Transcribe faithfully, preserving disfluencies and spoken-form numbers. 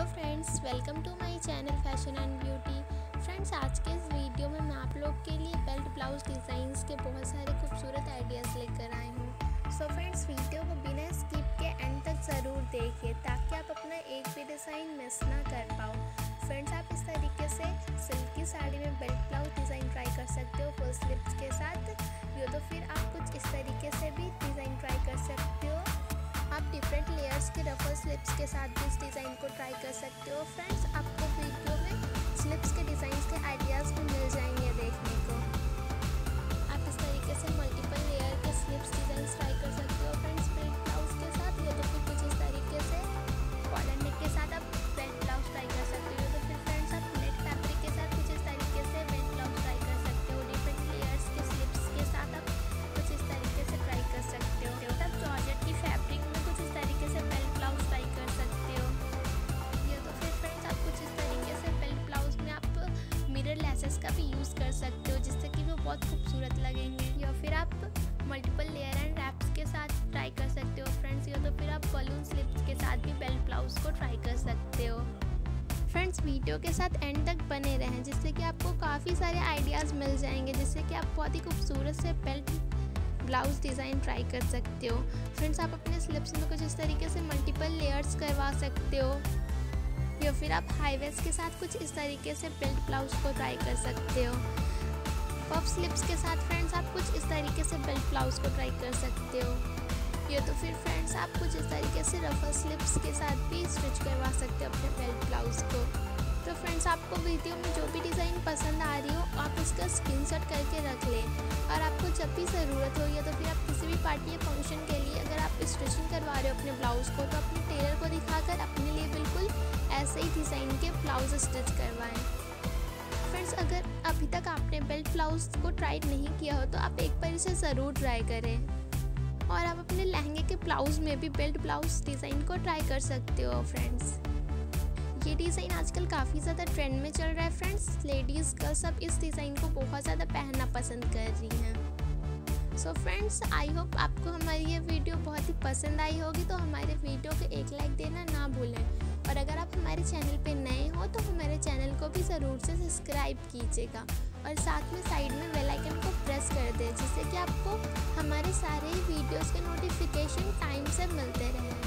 Hello friends, welcome to my channel fashion and beauty. Friends, आज के इस video में मैं आप लोग के लिए बेल्ट ब्लाउज डिज़ाइंस के बहुत सारे खूबसूरत आइडियाज़ लेकर आई हूँ। सो फ्रेंड्स, वीडियो को बिना स्किप के एंड तक ज़रूर देखिए ताकि आप अपना एक भी डिज़ाइन मिस ना कर पाओ। फ्रेंड्स, आप इस तरीके से सिल्की साड़ी में बेल्ट ब्लाउज डिज़ाइन ट्राई कर सकते हो फुल स्लीव्स के साथ, या तो फिर आप कुछ इस तरीके से भी डिज़ाइन ट्राई कर सकते हो। आप डिफरेंट लेयर्स के रफल स्लिप्स के साथ भी इस डिज़ाइन को ट्राई कर सकते हो। फ्रेंड्स, आपको वीडियो में स्लिप्स के डिज़ाइन के आइडियाज़ भी मिल जाएंगे देखने को। आप इस तरीके से मल्टीपल लेयर के स्लिप्स डिज़ाइन ट्राई कर सकते हो फ्रेंड्स, बेल्ट ब्लाउज के साथ, या तो फिर कुछ इस तरीके से कॉलर नेक के साथ आप बेल्ट ब्लाउज ट्राई कर सकते हो। तो फिर फ्रेंड्स, आप नेट फैब्रिक के साथ कुछ इस तरीके से बेल्ट ब्लाउज ट्राई कर सकते हो। डिफरेंट लेयर्स के स्लिप्स के साथ आप कुछ इस तरीके से ट्राई कर सकते हो। तब जॉर्जेट की फैब्रिक में कुछ इस तरीके से बेल्ट ब्लाउज ट्राई कर सकते हो, या तो फिर फ्रेंड्स आप कुछ इस तरीके से बेल्ट ब्लाउज में आप मिरर लेसेस का भी यूज़ कर सकते हो, जिससे कि वो बहुत खूबसूरत लगेंगे। या फिर आप मल्टीपल लेयर एंड रैप्स के साथ ट्राई कर सकते हो फ्रेंड्स, या तो फिर आप बलून स्लिप्स के साथ भी बेल्ट ब्लाउज को ट्राई कर सकते हो। फ्रेंड्स, वीडियो के साथ एंड तक बने रहें जिससे कि आपको काफ़ी सारे आइडियाज़ मिल जाएंगे, जिससे कि आप बहुत ही खूबसूरत से बेल्ट ब्लाउज डिज़ाइन ट्राई कर सकते हो। फ्रेंड्स, आप अपने स्लिप्स में कुछ इस तरीके से मल्टीपल लेयर्स करवा सकते हो, या फिर आप हाई वेस्ट के साथ कुछ इस तरीके से बेल्ट ब्लाउज को ट्राई कर सकते हो। पफ स्लिप्स के साथ फ्रेंड्स आप कुछ इस तरीके से बेल्ट ब्लाउज को ट्राई कर सकते हो, या तो फिर फ्रेंड्स आप कुछ इस तरीके से रफल स्लिप्स के साथ भी स्टिच करवा सकते हो अपने बेल्ट ब्लाउज को। तो फ्रेंड्स, आपको वीडियो में जो भी डिज़ाइन पसंद आ रही हो आप इसका स्क्रीनशॉट करके रख लें, और आपको जब भी ज़रूरत हो या तो फिर आप किसी भी पार्टी या फंक्शन के लिए अगर आप स्टिचिंग करवा रहे हो अपने ब्लाउज़ को, तो अपने टेलर को दिखाकर अपने लिए बिल्कुल ऐसे ही डिज़ाइन के ब्लाउज स्टिच करवाएं। फ्रेंड्स, अगर अभी तक आपने बेल्ट ब्लाउज को ट्राई नहीं किया हो तो आप एक बार इसे ज़रूर ट्राई करें, और आप अपने लहंगे के ब्लाउज़ में भी बेल्ट ब्लाउज डिज़ाइन को ट्राई कर सकते हो। फ्रेंड्स, ये डिज़ाइन आजकल काफ़ी ज़्यादा ट्रेंड में चल रहा है। फ्रेंड्स, लेडीज़ गर्ल्स सब इस डिज़ाइन को बहुत ज़्यादा पहनना पसंद कर रही हैं। सो फ्रेंड्स, आई होप आपको हमारी ये वीडियो बहुत ही पसंद आई होगी, तो हमारे वीडियो को एक लाइक देना ना भूलें, और अगर आप हमारे चैनल पे नए हो तो हमारे चैनल को भी ज़रूर से सब्सक्राइब कीजिएगा, और साथ में साइड में बेल आइकन को प्रेस कर दें जिससे कि आपको हमारे सारे वीडियोज़ के नोटिफिकेशन टाइम से मिलते रहें।